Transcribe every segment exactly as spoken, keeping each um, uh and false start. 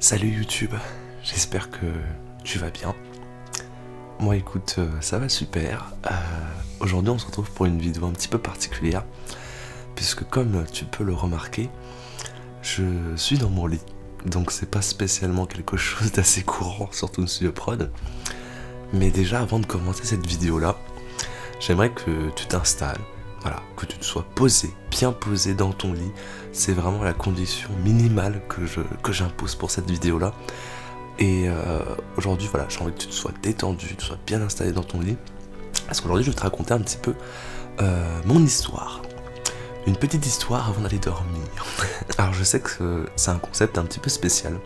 Salut YouTube, j'espère que tu vas bien. Moi écoute, euh, ça va super. Euh, Aujourd'hui on se retrouve pour une vidéo un petit peu particulière, puisque comme tu peux le remarquer, je suis dans mon lit. Donc c'est pas spécialement quelque chose d'assez courant sur ToonStudiosProd. Mais déjà avant de commencer cette vidéo là, j'aimerais que tu t'installes, voilà, que tu te sois posé, bien posé dans ton lit. C'est vraiment la condition minimale que je, que j'impose pour cette vidéo là. Et euh, aujourd'hui, voilà, j'ai envie que tu te sois détendu, que tu sois bien installé dans ton lit, parce qu'aujourd'hui je vais te raconter un petit peu euh, mon histoire. Une petite histoire avant d'aller dormir. Alors je sais que c'est un concept un petit peu spécial,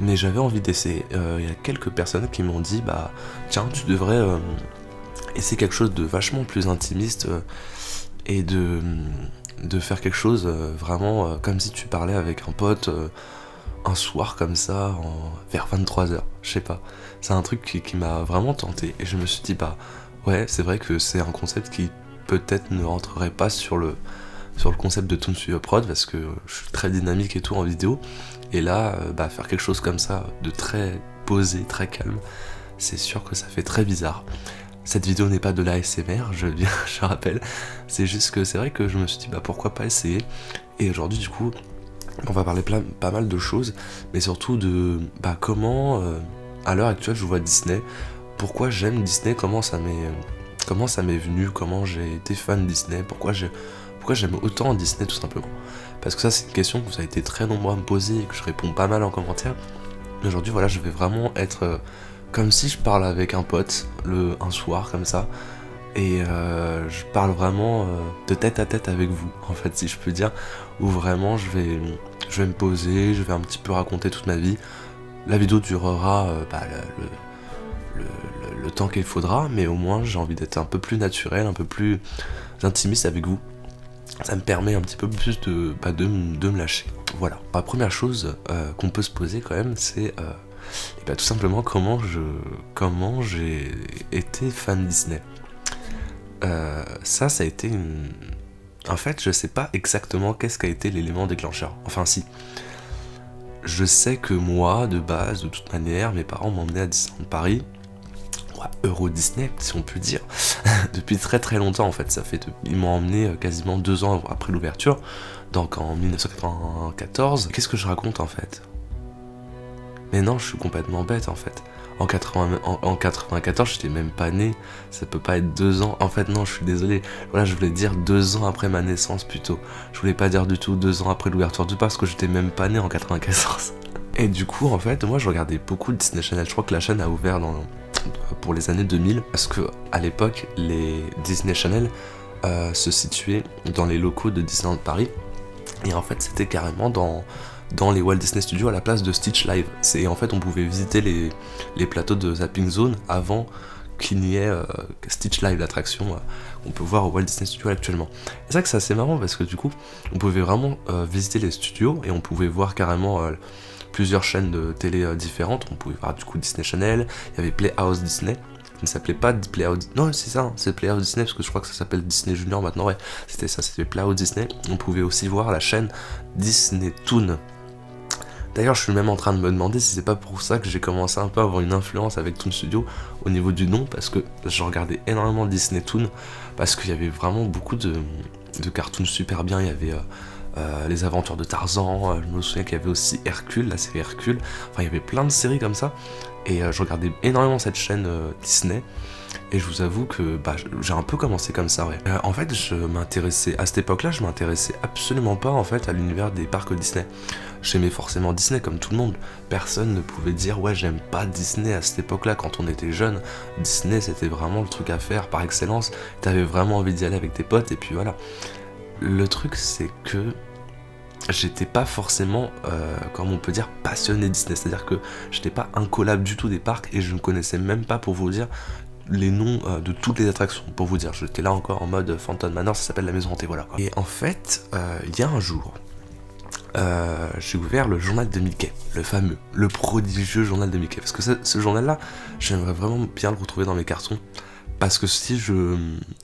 mais j'avais envie d'essayer. Euh, il y a quelques personnes qui m'ont dit, bah tiens, tu devrais euh, essayer quelque chose de vachement plus intimiste euh, et de, de faire quelque chose euh, vraiment euh, comme si tu parlais avec un pote euh, un soir comme ça, en, vers vingt-trois heures, je sais pas. C'est un truc qui, qui m'a vraiment tenté et je me suis dit, bah ouais, c'est vrai que c'est un concept qui peut-être ne rentrerait pas sur le sur le concept de Toon Studio Prod, parce que je suis très dynamique et tout en vidéo, et là bah, faire quelque chose comme ça de très posé, très calme, c'est sûr que ça fait très bizarre. Cette vidéo n'est pas de l'A S M R, je, je rappelle, c'est juste que c'est vrai que je me suis dit bah pourquoi pas essayer. Et aujourd'hui du coup on va parler plein, pas mal de choses, mais surtout de bah, comment euh, à l'heure actuelle je vois Disney, pourquoi j'aime Disney, comment ça m'est comment ça m'est venu, comment j'ai été fan de Disney, pourquoi j'ai j'aime autant Disney tout simplement. Parce que ça c'est une question que vous avez été très nombreux à me poser et que je réponds pas mal en commentaire. Mais aujourd'hui voilà, je vais vraiment être euh, comme si je parle avec un pote le, un soir comme ça, et euh, je parle vraiment euh, de tête à tête avec vous en fait, si je peux dire, où vraiment je vais, je vais me poser, je vais un petit peu raconter toute ma vie. La vidéo durera euh, bah, le, le Le, le, le temps qu'il faudra, mais au moins j'ai envie d'être un peu plus naturel, un peu plus intimiste avec vous. Ça me permet un petit peu plus de, bah de, de me lâcher. Voilà. La première chose euh, qu'on peut se poser quand même, c'est euh, et bah tout simplement comment je comment j'ai été fan Disney. Euh, ça, ça a été une... En fait, je sais pas exactement qu'est-ce qu'a été l'élément déclencheur. Enfin si. Je sais que moi, de base, de toute manière, mes parents m'emmenaient à Disneyland Paris. Euro Disney, si on peut dire, depuis très très longtemps en fait. Ça fait de... Ils m'ont emmené quasiment deux ans après l'ouverture, donc en mille neuf cent quatre-vingt-quatorze. Qu'est-ce que je raconte en fait? Mais non, je suis complètement bête en fait. En quatre-vingt-quatorze, j'étais même pas né, ça peut pas être deux ans. En fait, non, je suis désolé. Voilà, je voulais dire deux ans après ma naissance plutôt. Je voulais pas dire du tout deux ans après l'ouverture du parc, parce que j'étais même pas né en quatre-vingt-quatorze. Et du coup, en fait, moi je regardais beaucoup de Disney Channel. Je crois que la chaîne a ouvert dans. pour les années deux mille, parce que à l'époque les Disney Channel euh, se situaient dans les locaux de Disneyland Paris, et en fait c'était carrément dans, dans les Walt Disney Studios à la place de Stitch Live. Et en fait on pouvait visiter les, les plateaux de Zapping Zone avant qu'il n'y ait euh, Stitch Live, l'attraction euh, qu'on peut voir au Walt Disney Studios actuellement. C'est ça que c'est assez marrant, parce que du coup on pouvait vraiment euh, visiter les studios et on pouvait voir carrément euh, plusieurs chaînes de télé euh, différentes. On pouvait voir du coup Disney Channel, il y avait Playhouse Disney, qui ne s'appelait pas Playhouse... Non, c'est ça, hein, c'est Playhouse Disney, parce que je crois que ça s'appelle Disney Junior maintenant, ouais, c'était ça, c'était Playhouse Disney. On pouvait aussi voir la chaîne Disney Toon. D'ailleurs, je suis même en train de me demander si c'est pas pour ça que j'ai commencé un peu à avoir une influence avec Toon Studio au niveau du nom, parce que je regardais énormément Disney Toon, parce qu'il y avait vraiment beaucoup de, de cartoons super bien, il y avait... Euh, Euh, les aventures de Tarzan, euh, je me souviens qu'il y avait aussi Hercule, la série Hercule, enfin il y avait plein de séries comme ça, et euh, je regardais énormément cette chaîne euh, Disney, et je vous avoue que bah, j'ai un peu commencé comme ça, ouais. Euh, en fait, je m'intéressais, à cette époque-là, je m'intéressais absolument pas en fait à l'univers des parcs Disney. J'aimais forcément Disney comme tout le monde, personne ne pouvait dire ouais j'aime pas Disney à cette époque-là. Quand on était jeune, Disney c'était vraiment le truc à faire par excellence, t'avais vraiment envie d'y aller avec tes potes, et puis voilà. Le truc c'est que j'étais pas forcément, euh, comme on peut dire, passionné Disney, c'est-à-dire que j'étais pas incollable du tout des parcs, et je ne connaissais même pas, pour vous dire, les noms euh, de toutes les attractions, pour vous dire, j'étais là encore en mode Phantom Manor, ça s'appelle la maison hantée, voilà quoi. Et en fait, euh, il y a un jour, euh, j'ai ouvert le journal de Mickey, le fameux, le prodigieux journal de Mickey, parce que ce, ce journal-là, j'aimerais vraiment bien le retrouver dans mes cartons. Parce que si je,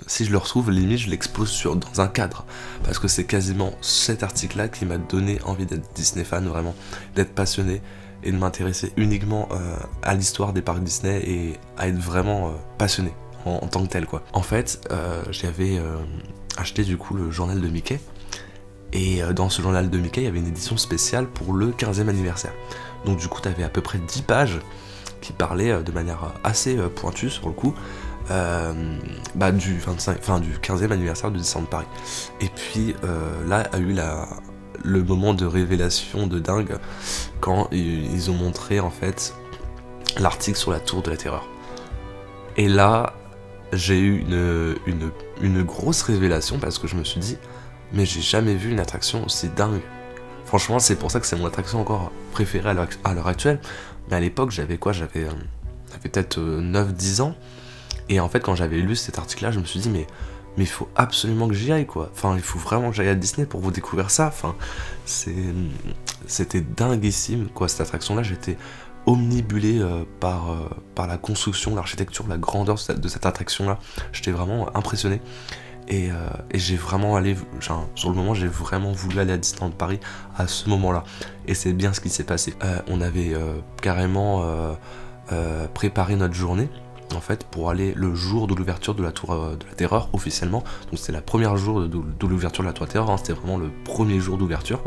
si je le retrouve, limite, je l'expose sur, dans un cadre. Parce que c'est quasiment cet article-là qui m'a donné envie d'être Disney fan, vraiment, d'être passionné. et de m'intéresser uniquement euh, à l'histoire des parcs Disney et à être vraiment euh, passionné en, en tant que tel quoi. En fait euh, j'avais euh, acheté du coup le journal de Mickey et euh, dans ce journal de Mickey il y avait une édition spéciale pour le quinzième anniversaire. Donc du coup tu avais à peu près dix pages qui parlaient euh, de manière assez euh, pointue sur le coup Euh, bah, du, vingt-cinq, enfin, du quinzième anniversaire de Disneyland Paris. Et puis euh, là a eu la, le moment de révélation de dingue quand ils ont montré en fait l'article sur la Tour de la Terreur. Et là j'ai eu une, une, une grosse révélation parce que je me suis dit mais j'ai jamais vu une attraction aussi dingue. Franchement c'est pour ça que c'est mon attraction encore préférée à l'heure actuelle. Mais à l'époque j'avais quoi, j'avais peut-être neuf dix ans. Et en fait quand j'avais lu cet article là je me suis dit mais mais il faut absolument que j'y aille quoi. Enfin il faut vraiment que j'aille à Disney pour vous découvrir ça. Enfin c'était dinguissime quoi cette attraction là. J'étais omnibulé euh, par, euh, par la construction, l'architecture, la grandeur de cette attraction là. J'étais vraiment impressionné. Et, euh, et j'ai vraiment allé, genre, sur le moment j'ai vraiment voulu aller à Disneyland Paris à ce moment là. Et c'est bien ce qui s'est passé. Euh, on avait euh, carrément euh, euh, préparé notre journée en fait pour aller le jour de l'ouverture de la Tour euh, de la Terreur officiellement. Donc c'était la première jour de, de, de l'ouverture de la Tour de la Terreur, hein. C'était vraiment le premier jour d'ouverture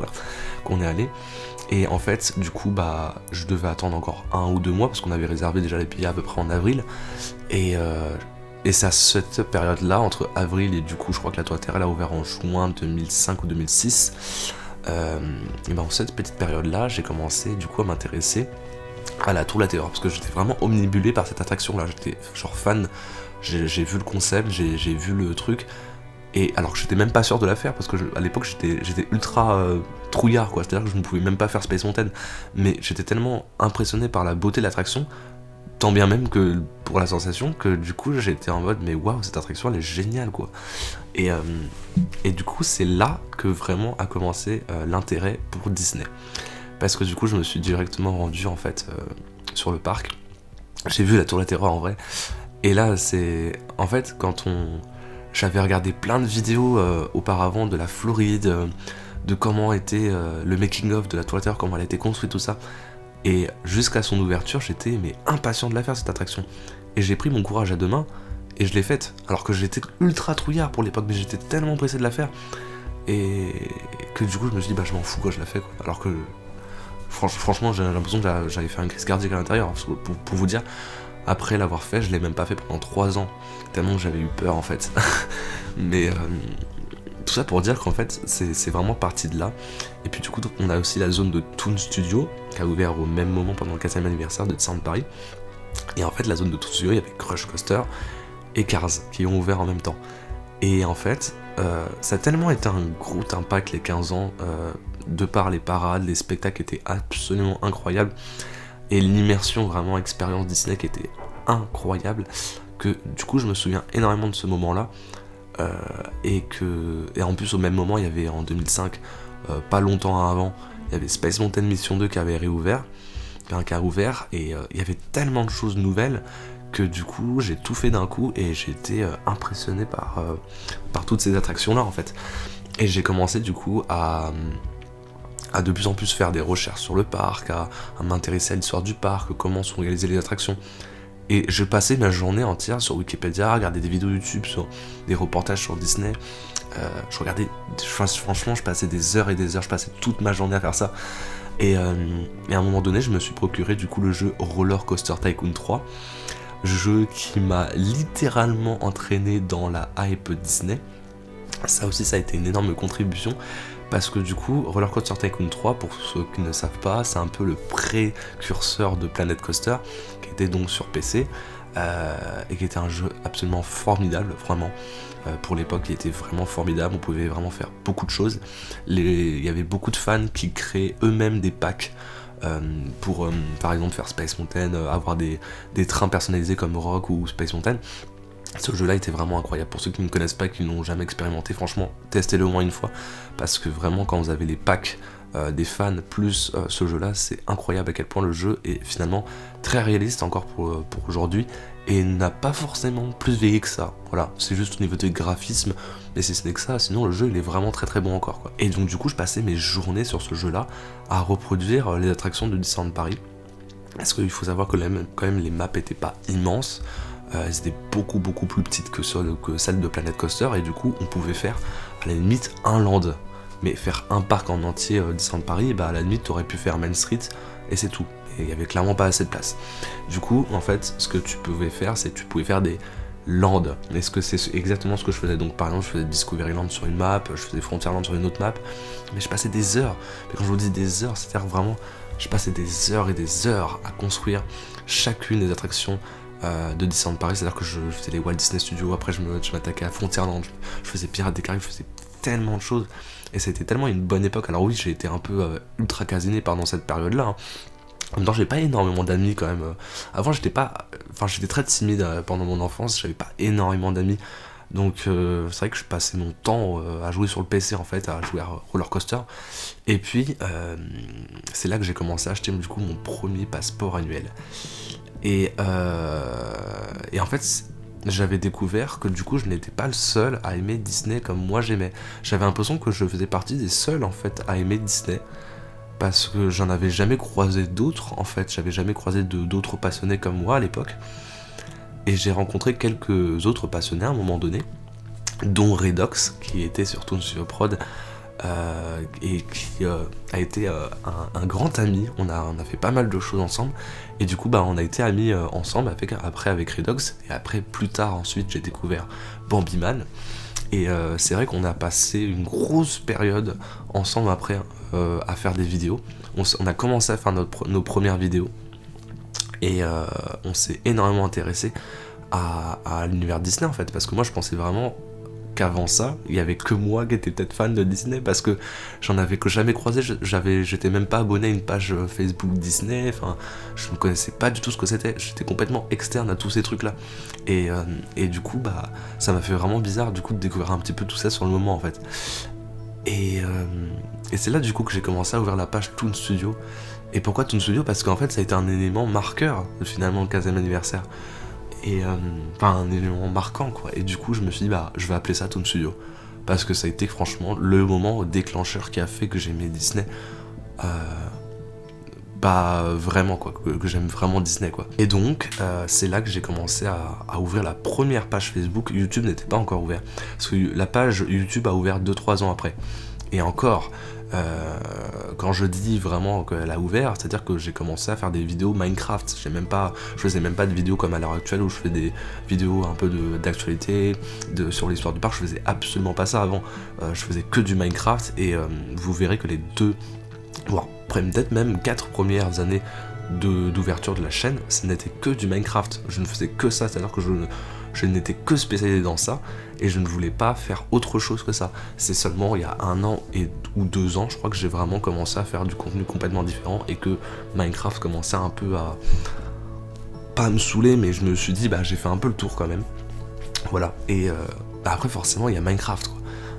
qu'on est allé. Et en fait du coup bah je devais attendre encore un ou deux mois parce qu'on avait réservé déjà les billets à peu près en avril. Et, euh, et c'est à cette période là, entre avril et du coup je crois que la Tour de la Terreur a ouvert en juin deux mille cinq ou deux mille six, euh, et ben en cette petite période là j'ai commencé du coup à m'intéresser à la Tour de la Terreur parce que j'étais vraiment omnibulé par cette attraction là. J'étais genre fan, j'ai vu le concept, j'ai vu le truc, et alors que j'étais même pas sûr de la faire parce que je, à l'époque j'étais ultra euh, trouillard quoi, c'est à dire que je ne pouvais même pas faire Space Mountain, mais j'étais tellement impressionné par la beauté de l'attraction, tant bien même que pour la sensation, que du coup j'étais en mode mais waouh cette attraction elle est géniale quoi. Et, euh, et du coup c'est là que vraiment a commencé euh, l'intérêt pour Disney. Parce que du coup je me suis directement rendu en fait euh, sur le parc. J'ai vu la Tour de la Terreur en vrai. Et là c'est... En fait quand on... J'avais regardé plein de vidéos euh, auparavant de la Floride, euh, de comment était euh, le making of de la Tour de la Terreur, comment elle a été construite, tout ça. Et jusqu'à son ouverture j'étais mais impatient de la faire cette attraction. Et j'ai pris mon courage à deux mains et je l'ai faite. Alors que j'étais ultra trouillard pour l'époque mais j'étais tellement pressé de la faire. Et que du coup je me suis dit bah je m'en fous quoi, je la fais quoi. Alors que... Franchement, j'ai l'impression que j'avais fait un crise cardiaque à l'intérieur. Pour, pour vous dire, après l'avoir fait, je l'ai même pas fait pendant trois ans, tellement que j'avais eu peur en fait. Mais euh, tout ça pour dire qu'en fait, c'est vraiment parti de là. Et puis du coup, on a aussi la zone de Toon Studio, qui a ouvert au même moment pendant le quatrième anniversaire de Disneyland Paris. Et en fait, la zone de Toon Studio, il y avait Crush Coaster et Cars, qui ont ouvert en même temps. Et en fait, euh, ça a tellement été un gros impact les quinze ans, euh, de par les parades, les spectacles étaient absolument incroyables, et l'immersion vraiment expérience Disney qui était incroyable, que du coup je me souviens énormément de ce moment-là, euh, et que et en plus au même moment il y avait en deux mille cinq, euh, pas longtemps avant, il y avait Space Mountain Mission deux qui avait réouvert, enfin, qui a ouvert, et euh, il y avait tellement de choses nouvelles, que du coup j'ai tout fait d'un coup et j'ai été euh, impressionné par, euh, par toutes ces attractions là en fait. Et j'ai commencé du coup à, à de plus en plus faire des recherches sur le parc, à, à m'intéresser à l'histoire du parc, comment sont réalisées les attractions. Et je passais ma journée entière sur Wikipédia, regarder des vidéos YouTube, sur des reportages sur Disney. Euh, je regardais, franchement je passais des heures et des heures, je passais toute ma journée à faire ça. Et, euh, et à un moment donné je me suis procuré du coup le jeu Roller Coaster Tycoon trois. Jeu qui m'a littéralement entraîné dans la hype Disney. Ça aussi, ça a été une énorme contribution parce que du coup, Roller Coaster Tycoon trois, pour ceux qui ne savent pas, c'est un peu le précurseur de Planet Coaster qui était donc sur P C euh, et qui était un jeu absolument formidable, vraiment. Euh, pour l'époque, il était vraiment formidable, on pouvait vraiment faire beaucoup de choses. Les... Il y avait beaucoup de fans qui créaient eux-mêmes des packs. Euh, pour euh, par exemple faire Space Mountain, euh, avoir des, des trains personnalisés comme Rock ou Space Mountain. Ce jeu là était vraiment incroyable, pour ceux qui ne connaissent pas, qui n'ont jamais expérimenté, franchement testez-le au moins une fois, parce que vraiment quand vous avez les packs euh, des fans plus euh, ce jeu là, c'est incroyable à quel point le jeu est finalement très réaliste encore pour, pour aujourd'hui et n'a pas forcément plus vieilli que ça. Voilà, c'est juste au niveau du graphisme, mais si ce n'est que ça, sinon le jeu il est vraiment très très bon encore quoi. Et donc du coup je passais mes journées sur ce jeu là à reproduire les attractions de Disneyland Paris, parce qu'il faut savoir que quand même les maps n'étaient pas immenses. Euh, elles étaient beaucoup beaucoup plus petites que, celles, que celles de Planet Coaster, et du coup on pouvait faire à la limite un land, mais faire un parc en entier euh, Disneyland Paris, bah à la limite t'aurais pu faire Main Street et c'est tout, et il y avait clairement pas assez de place. Du coup en fait ce que tu pouvais faire c'est tu pouvais faire des lands, et ce que c'est exactement ce que je faisais. Donc par exemple je faisais Discovery Land sur une map, je faisais Frontierland sur une autre map, mais je passais des heures, mais quand je vous dis des heures c'est à dire vraiment je passais des heures et des heures à construire chacune des attractions Euh, de Disneyland Paris, c'est-à-dire que je, je faisais les Walt Disney Studios, après je m'attaquais à Frontierland, je, je faisais Pirates des Carri, je faisais tellement de choses, et ça a été tellement une bonne époque. Alors oui, j'ai été un peu euh, ultra casiné pendant cette période-là, hein. En même temps, j'ai pas énormément d'amis quand même. Avant, j'étais pas, enfin, j'étais très timide euh, pendant mon enfance, j'avais pas énormément d'amis, donc euh, c'est vrai que je passais mon temps euh, à jouer sur le P C en fait, à jouer à Roller Coaster, et puis euh, c'est là que j'ai commencé à acheter du coup mon premier passeport annuel. Et, euh, et en fait j'avais découvert que du coup je n'étais pas le seul à aimer Disney comme moi j'aimais. J'avais l'impression que je faisais partie des seuls en fait à aimer Disney, parce que j'en avais jamais croisé d'autres en fait, j'avais jamais croisé d'autres passionnés comme moi à l'époque. Et j'ai rencontré quelques autres passionnés à un moment donné, dont Redox qui était sur ToonStudiosProd euh, et qui euh, a été euh, un, un grand ami. On a, on a fait pas mal de choses ensemble. Et du coup, bah, on a été amis euh, ensemble avec, après avec Redox, et après, plus tard, ensuite, j'ai découvert Bambi Man. Et euh, c'est vrai qu'on a passé une grosse période ensemble après euh, à faire des vidéos. On, on a commencé à faire notre, nos premières vidéos, et euh, on s'est énormément intéressé à, à l'univers Disney en fait, parce que moi, je pensais vraiment qu'avant ça, il n'y avait que moi qui étais peut-être fan de Disney, parce que j'en avais que jamais croisé, j'étais même pas abonné à une page Facebook Disney, enfin, je ne connaissais pas du tout ce que c'était, j'étais complètement externe à tous ces trucs-là. Et, euh, et du coup, bah, ça m'a fait vraiment bizarre du coup de découvrir un petit peu tout ça sur le moment en fait. Et, euh, et c'est là du coup que j'ai commencé à ouvrir la page Toon Studio. Et pourquoi Toon Studio? Parce qu'en fait, ça a été un élément marqueur finalement le quinzième anniversaire. Et euh, enfin un élément marquant quoi, et du coup je me suis dit bah je vais appeler ça Toon Studio, parce que ça a été franchement le moment déclencheur qui a fait que j'aimais Disney euh, bah vraiment quoi, que, que j'aime vraiment Disney quoi. Et donc euh, c'est là que j'ai commencé à, à ouvrir la première page Facebook. YouTube n'était pas encore ouvert, parce que la page YouTube a ouvert deux trois ans après, et encore euh, quand je dis vraiment qu'elle a ouvert, c'est à dire que j'ai commencé à faire des vidéos Minecraft. J'ai même pas, je faisais même pas de vidéos comme à l'heure actuelle où je fais des vidéos un peu d'actualité sur l'histoire du parc. Je faisais absolument pas ça avant, euh, je faisais que du Minecraft. Et euh, vous verrez que les deux, voire peut-être même quatre premières années d'ouverture de, de la chaîne, ce n'était que du Minecraft. Je ne faisais que ça, c'est à dire que je ne je n'étais que spécialisé dans ça, et je ne voulais pas faire autre chose que ça. C'est seulement il y a un an et, ou deux ans, je crois, que j'ai vraiment commencé à faire du contenu complètement différent, et que Minecraft commençait un peu à... pas à me saouler, mais je me suis dit, bah j'ai fait un peu le tour quand même. Voilà, et euh, bah, après forcément, il y a Minecraft, quoi.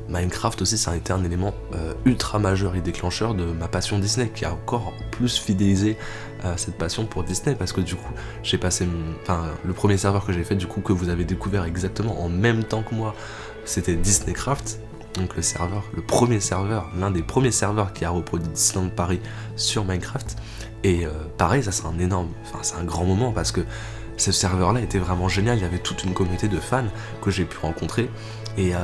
Minecraft aussi, ça a été un élément euh, ultra majeur et déclencheur de ma passion Disney, qui a encore plus fidélisé euh, cette passion pour Disney, parce que du coup, j'ai passé mon... enfin, le premier serveur que j'ai fait, du coup, que vous avez découvert exactement en même temps que moi, c'était DisneyCraft, donc le serveur, le premier serveur, l'un des premiers serveurs qui a reproduit Disneyland Paris sur Minecraft. Et euh, pareil, ça c'est un énorme, enfin c'est un grand moment, parce que ce serveur-là était vraiment génial, il y avait toute une communauté de fans que j'ai pu rencontrer. Et, euh,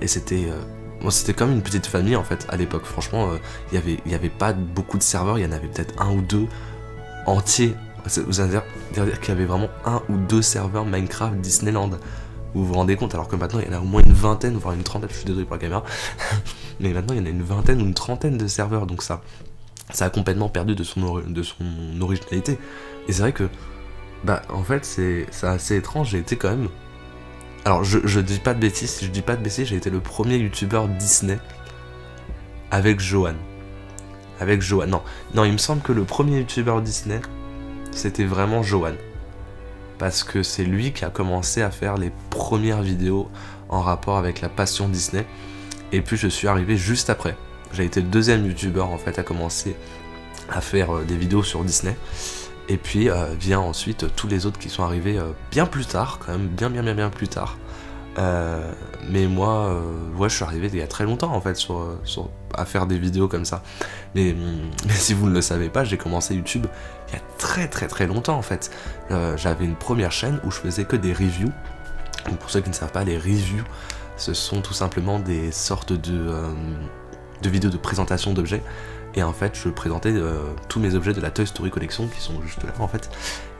et c'était euh, bon, c'était comme une petite famille en fait à l'époque. Franchement, il euh, n'y avait, y avait pas beaucoup de serveurs, il y en avait peut-être un ou deux entiers. C'est-à-dire qu'il y avait vraiment un ou deux serveurs Minecraft Disneyland. Vous vous rendez compte? Alors que maintenant, il y en a au moins une vingtaine, voire une trentaine, je suis désolé pour la caméra, mais maintenant, il y en a une vingtaine ou une trentaine de serveurs, donc ça, ça a complètement perdu de son, ori de son originalité. Et c'est vrai que, bah, en fait, c'est assez étrange, j'ai été quand même... Alors je, je dis pas de bêtises, si je dis pas de bêtises, j'ai été le premier youtubeur Disney avec Johan. Avec Johan, non. Non, il me semble que le premier youtubeur Disney, c'était vraiment Johan. Parce que c'est lui qui a commencé à faire les premières vidéos en rapport avec la passion Disney. Et puis je suis arrivé juste après. J'ai été le deuxième youtubeur en fait à commencer à faire euh, des vidéos sur Disney. Et puis euh, vient ensuite euh, tous les autres qui sont arrivés euh, bien plus tard, quand même bien bien bien bien plus tard. Euh, mais moi, euh, ouais, je suis arrivé il y a très longtemps en fait sur, sur, à faire des vidéos comme ça. Mais, mais si vous ne le savez pas, j'ai commencé YouTube il y a très très très longtemps en fait. Euh, J'avais une première chaîne où je faisais que des reviews. Donc pour ceux qui ne savent pas, les reviews, ce sont tout simplement des sortes de, euh, de vidéos de présentation d'objets. Et en fait, je présentais euh, tous mes objets de la Toy Story Collection qui sont juste là en fait.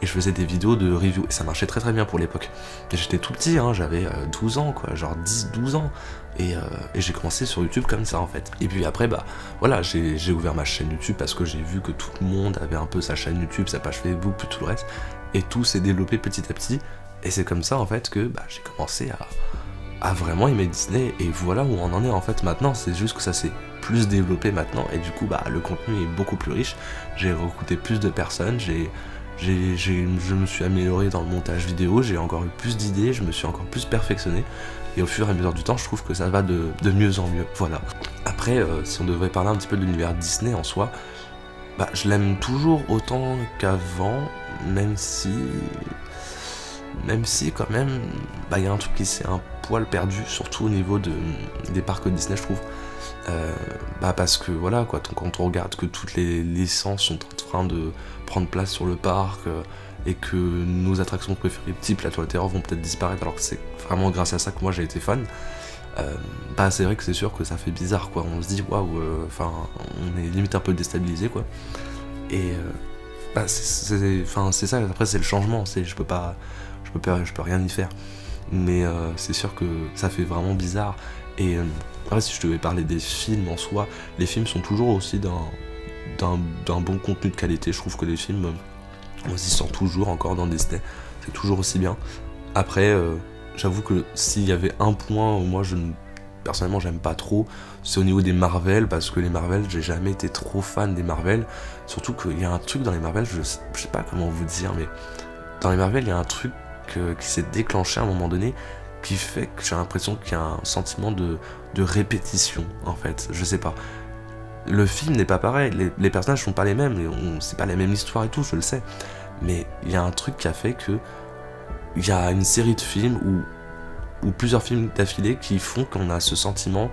Et je faisais des vidéos de review. Et ça marchait très très bien pour l'époque. J'étais tout petit, hein, j'avais euh, douze ans quoi, genre dix douze ans. Et, euh, et j'ai commencé sur YouTube comme ça en fait. Et puis après, bah voilà, j'ai ouvert ma chaîne YouTube parce que j'ai vu que tout le monde avait un peu sa chaîne YouTube, sa page Facebook, puis tout le reste. Et tout s'est développé petit à petit. Et c'est comme ça en fait que bah, j'ai commencé à... a vraiment aimé Disney, et voilà où on en est en fait maintenant. C'est juste que ça s'est plus développé maintenant, et du coup bah le contenu est beaucoup plus riche, j'ai recruté plus de personnes, j'ai j'ai je me suis amélioré dans le montage vidéo, j'ai encore eu plus d'idées, je me suis encore plus perfectionné, et au fur et à mesure du temps je trouve que ça va de, de mieux en mieux, voilà. Après euh, si on devrait parler un petit peu de l'univers Disney en soi, bah je l'aime toujours autant qu'avant, même si... Même si quand même, bah il y a un truc qui s'est un poil perdu, surtout au niveau de, des parcs Disney je trouve. Euh, bah parce que voilà quoi, quand on regarde que toutes les licences sont en train de prendre place sur le parc, euh, et que nos attractions préférées, type la Tour de la Terreur, vont peut-être disparaître, alors que c'est vraiment grâce à ça que moi j'ai été fan. Euh, bah c'est vrai que c'est sûr que ça fait bizarre quoi, on se dit waouh, enfin on est limite un peu déstabilisé quoi. Et euh, bah c'est ça, après c'est le changement, c'est je peux pas... Je peux, je peux rien y faire, mais euh, c'est sûr que ça fait vraiment bizarre. Et euh, après, si je devais parler des films en soi, les films sont toujours aussi d'un bon contenu de qualité. Je trouve que les films, euh, on s'y sent toujours encore dans Disney, c'est toujours aussi bien. Après, euh, j'avoue que s'il y avait un point où moi je ne, personnellement j'aime pas trop, c'est au niveau des Marvel, parce que les Marvel, j'ai jamais été trop fan des Marvel, surtout qu'il y a un truc dans les Marvel, je, je sais pas comment vous dire, mais dans les Marvel il y a un truc qui s'est déclenché à un moment donné, qui fait que j'ai l'impression qu'il y a un sentiment de, de répétition en fait, je sais pas. Le film n'est pas pareil, les, les personnages sont pas les mêmes, c'est pas la même histoire et tout, je le sais, mais il y a un truc qui a fait que il y a une série de films ou plusieurs films d'affilée qui font qu'on a ce sentiment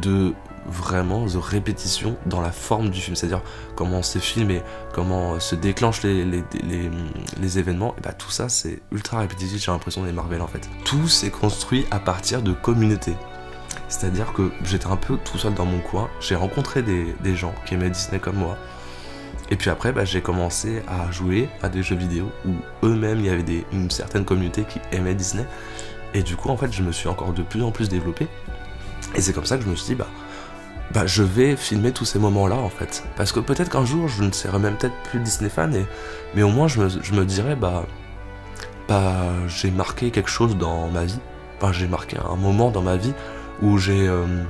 de vraiment de répétition dans la forme du film, c'est-à-dire comment c'est filmé, comment se déclenchent les, les, les, les événements, et bah tout ça c'est ultra répétitif, j'ai l'impression, des Marvel en fait. Tout s'est construit à partir de communautés, c'est-à-dire que j'étais un peu tout seul dans mon coin, j'ai rencontré des, des gens qui aimaient Disney comme moi, et puis après bah, j'ai commencé à jouer à des jeux vidéo où eux-mêmes il y avait des, une certaine communauté qui aimait Disney, et du coup en fait je me suis encore de plus en plus développé, et c'est comme ça que je me suis dit bah Bah, je vais filmer tous ces moments-là, en fait. Parce que peut-être qu'un jour, je ne serai même peut-être plus Disney fan, et... mais au moins, je me, je me dirais, bah, bah j'ai marqué quelque chose dans ma vie. Enfin, j'ai marqué un moment dans ma vie où j'ai euh,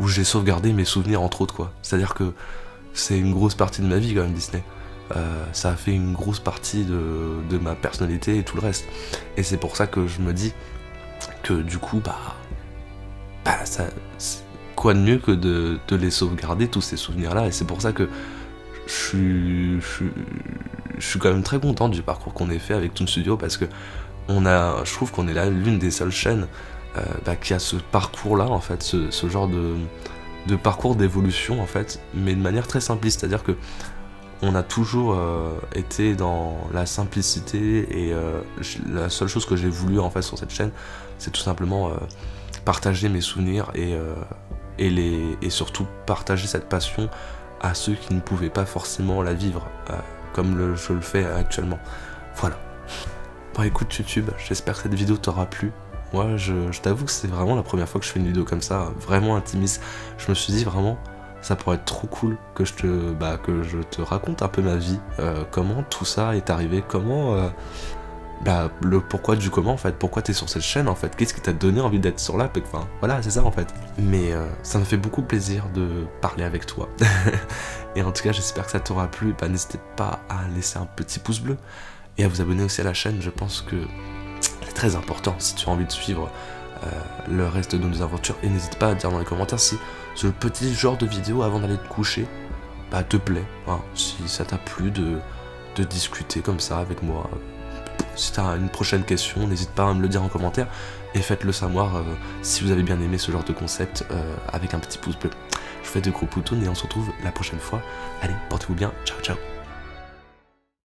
où j'ai sauvegardé mes souvenirs, entre autres, quoi. C'est-à-dire que c'est une grosse partie de ma vie, quand même, Disney. Euh, ça a fait une grosse partie de, de ma personnalité et tout le reste. Et c'est pour ça que je me dis que, du coup, bah... Bah, ça... quoi de mieux que de, de les sauvegarder, tous ces souvenirs-là, et c'est pour ça que je suis, je, je suis quand même très content du parcours qu'on ait fait avec Toon Studio, parce que on a, je trouve qu'on est là l'une des seules chaînes euh, bah, qui a ce parcours-là, en fait, ce, ce genre de, de parcours d'évolution, en fait, mais de manière très simpliste, c'est-à-dire que on a toujours euh, été dans la simplicité, et euh, la seule chose que j'ai voulu, en fait, sur cette chaîne, c'est tout simplement euh, partager mes souvenirs et... Euh, Et, les, et surtout partager cette passion à ceux qui ne pouvaient pas forcément la vivre, euh, comme le, je le fais actuellement. Voilà. Bon, écoute YouTube, j'espère que cette vidéo t'aura plu. Moi, je, je t'avoue que c'est vraiment la première fois que je fais une vidéo comme ça, vraiment intimiste. Je me suis dit vraiment, ça pourrait être trop cool que je te, bah, que je te raconte un peu ma vie, euh, comment tout ça est arrivé, comment... Euh, bah, le pourquoi du comment en fait, pourquoi t'es sur cette chaîne en fait, qu'est-ce qui t'a donné envie d'être sur là, enfin voilà c'est ça en fait. Mais euh, ça me fait beaucoup plaisir de parler avec toi et en tout cas j'espère que ça t'aura plu. Bah, n'hésitez pas à laisser un petit pouce bleu et à vous abonner aussi à la chaîne, je pense que c'est très important si tu as envie de suivre euh, le reste de nos aventures. Et n'hésite pas à dire dans les commentaires si ce petit genre de vidéo avant d'aller te coucher bah, te plaît, hein. Si ça t'a plu de, de discuter comme ça avec moi. Si tu as une prochaine question, n'hésite pas à me le dire en commentaire et faites-le savoir euh, si vous avez bien aimé ce genre de concept euh, avec un petit pouce bleu. Je vous fais de gros poutons et on se retrouve la prochaine fois. Allez, portez-vous bien, ciao ciao.